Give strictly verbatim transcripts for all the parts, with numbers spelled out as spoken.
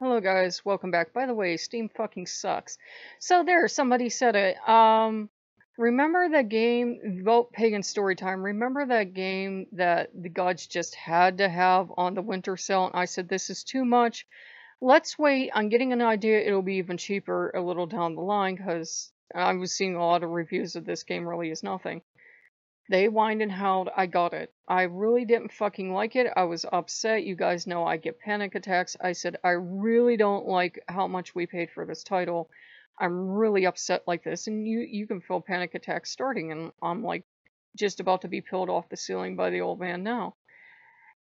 Hello guys, welcome back. By the way, Steam fucking sucks. So there, somebody said it. Um, remember that game, Vote Pagan Storytime? Remember that game that the gods just had to have on the winter sale? And I said, this is too much. Let's wait. I'm getting an idea. It'll be even cheaper a little down the line because I was seeing a lot of reviews of this game really is nothing. They whined and howled. I got it. I really didn't fucking like it. I was upset. You guys know I get panic attacks. I said, I really don't like how much we paid for this title. I'm really upset like this. And you, you can feel panic attacks starting. And I'm like just about to be peeled off the ceiling by the old man now.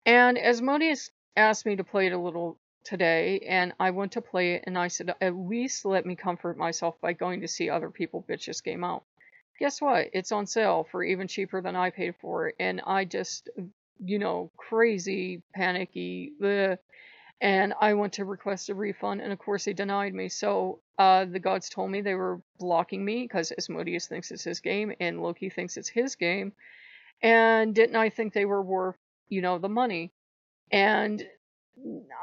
And Asmodeus asked me to play it a little today. And I went to play it. And I said, at least let me comfort myself by going to see other people bitch this game out. Guess what? It's on sale for even cheaper than I paid for it. And I just, you know, crazy, panicky, bleh. And I went to request a refund, and of course they denied me. So uh, the gods told me they were blocking me because Asmodeus thinks it's his game and Loki thinks it's his game. And didn't I think they were worth, you know, the money? And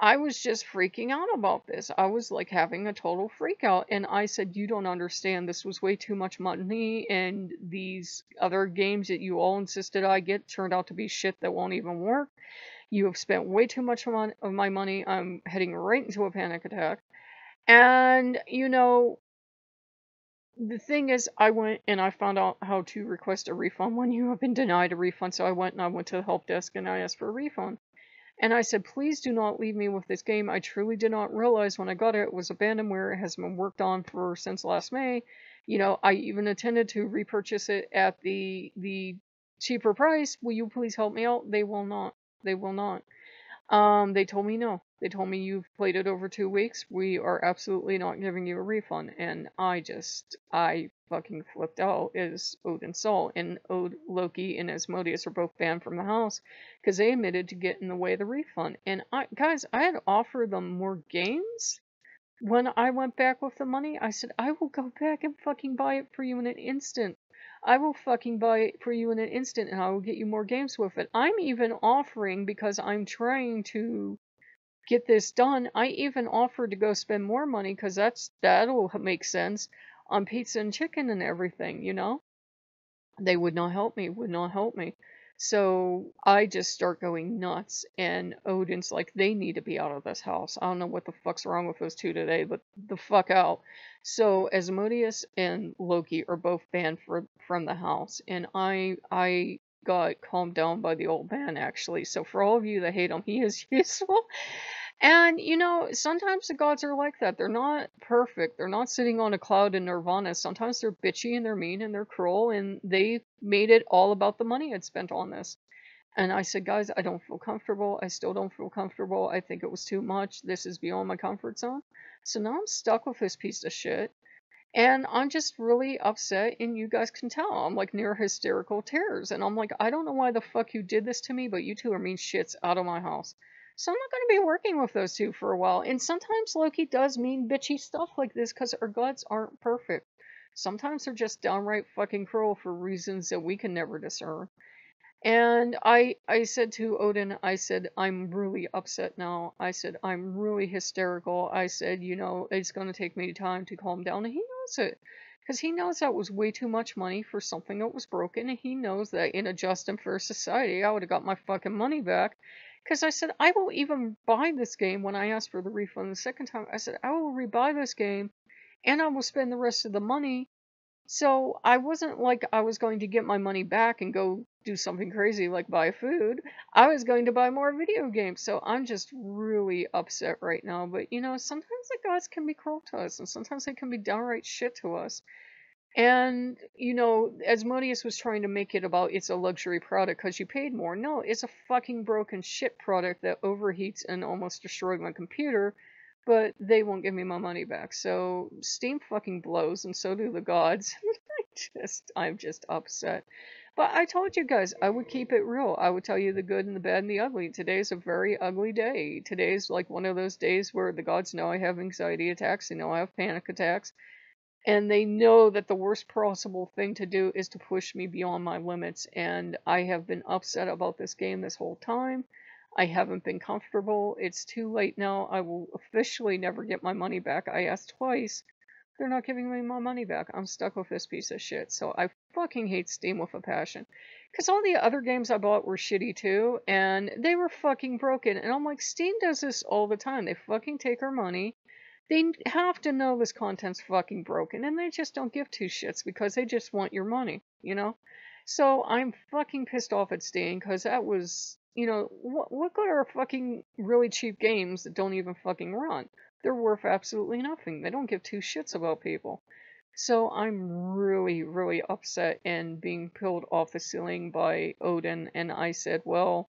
I was just freaking out about this. I was like having a total freak out. And I said, you don't understand. This was way too much money. And these other games that you all insisted I get turned out to be shit that won't even work. You have spent way too much of my money. I'm heading right into a panic attack. And, you know, the thing is, I went and I found out how to request a refund when you have been denied a refund. So I went and I went to the help desk and I asked for a refund. And I said, please do not leave me with this game. I truly did not realize when I got it, it was abandonware. It has been worked on for since last May. You know, I even intended to repurchase it at the the cheaper price. Will you please help me out? They will not. They will not. Um, they told me no. They told me you've played it over two weeks. We are absolutely not giving you a refund. And I just, I fucking flipped out as Odin saw. And Od, Loki and Asmodeus are both banned from the house because they admitted to get in the way of the refund. And I, guys, I had offered them more games when I went back with the money. I said, I will go back and fucking buy it for you in an instant. I will fucking buy it for you in an instant and I will get you more games with it. I'm even offering, because I'm trying to get this done, I even offered to go spend more money because that's that'll make sense on pizza and chicken and everything, you know? They would not help me, would not help me. So I just start going nuts, and Odin's like, they need to be out of this house. I don't know what the fuck's wrong with those two today, but the fuck out. So Asmodeus and Loki are both banned for, from the house, and I I got calmed down by the old man, actually. So for all of you that hate him, he is useful. And, you know, sometimes the gods are like that. They're not perfect. They're not sitting on a cloud in nirvana. Sometimes they're bitchy and they're mean and they're cruel, and they made it all about the money I'd spent on this. And I said, guys, I don't feel comfortable. I still don't feel comfortable. I think it was too much. This is beyond my comfort zone. So now I'm stuck with this piece of shit. And I'm just really upset, and you guys can tell. I'm like near hysterical tears. And I'm like, I don't know why the fuck you did this to me, but you two are mean shits out of my house. So I'm not going to be working with those two for a while. And sometimes Loki does mean bitchy stuff like this because our gods aren't perfect. Sometimes they're just downright fucking cruel for reasons that we can never discern. And I I said to Odin, I said, I'm really upset now. I said, I'm really hysterical. I said, you know, it's going to take me time to calm down. And he knows it. Because he knows that was way too much money for something that was broken. And he knows that in a just and fair society, I would have got my fucking money back. Because I said, I will even buy this game when I asked for the refund the second time. I said, I will rebuy this game and I will spend the rest of the money. So I wasn't like I was going to get my money back and go do something crazy like buy food. I was going to buy more video games. So I'm just really upset right now. But, you know, sometimes the gods can be cruel to us, and sometimes they can be downright shit to us. And, you know, Asmodeus was trying to make it about it's a luxury product because you paid more. No, it's a fucking broken shit product that overheats and almost destroyed my computer, but they won't give me my money back. So Steam fucking blows, and so do the gods. I just, I'm just upset. But I told you guys, I would keep it real. I would tell you the good and the bad and the ugly. Today's a very ugly day. Today's like one of those days where the gods know I have anxiety attacks. They know I have panic attacks. And they know that the worst possible thing to do is to push me beyond my limits. And I have been upset about this game this whole time. I haven't been comfortable. It's too late now. I will officially never get my money back. I asked twice. They're not giving me my money back. I'm stuck with this piece of shit. So I fucking hate Steam with a passion. Because all the other games I bought were shitty too. And they were fucking broken. And I'm like, Steam does this all the time. They fucking take our money. They have to know this content's fucking broken. And they just don't give two shits because they just want your money. You know? So I'm fucking pissed off at Steam because that was... You know, what, what good are fucking really cheap games that don't even fucking run? They're worth absolutely nothing. They don't give two shits about people. So I'm really, really upset and being peeled off the ceiling by Odin. And I said, well,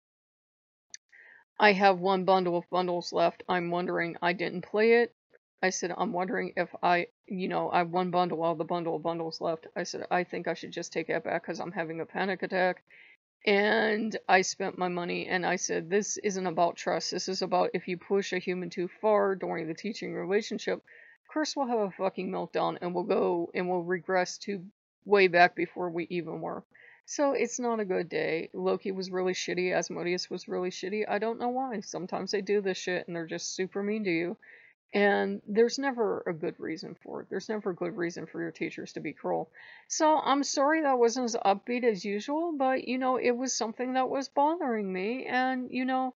I have one bundle of bundles left. I'm wondering, I didn't play it. I said, I'm wondering if I, you know, I have one bundle, all the bundle of bundles left. I said, I think I should just take that back because I'm having a panic attack. And I spent my money, and I said, this isn't about trust. This is about if you push a human too far during the teaching relationship, Chris will have a fucking meltdown, and we'll go, and we'll regress to way back before we even were. So it's not a good day. Loki was really shitty. Asmodeus was really shitty. I don't know why. Sometimes they do this shit, and they're just super mean to you. And there's never a good reason for it. There's never a good reason for your teachers to be cruel. So I'm sorry that wasn't as upbeat as usual, but, you know, it was something that was bothering me. And, you know,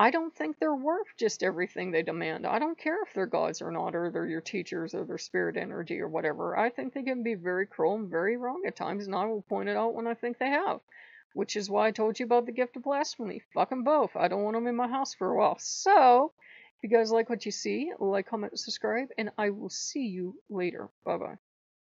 I don't think they're worth just everything they demand. I don't care if they're gods or not, or they're your teachers, or their spirit energy, or whatever. I think they can be very cruel and very wrong at times, and I will point it out when I think they have. Which is why I told you about the gift of blasphemy. Fuck them both. I don't want them in my house for a while. So... if you guys like what you see, like, comment, subscribe, and I will see you later. Bye-bye.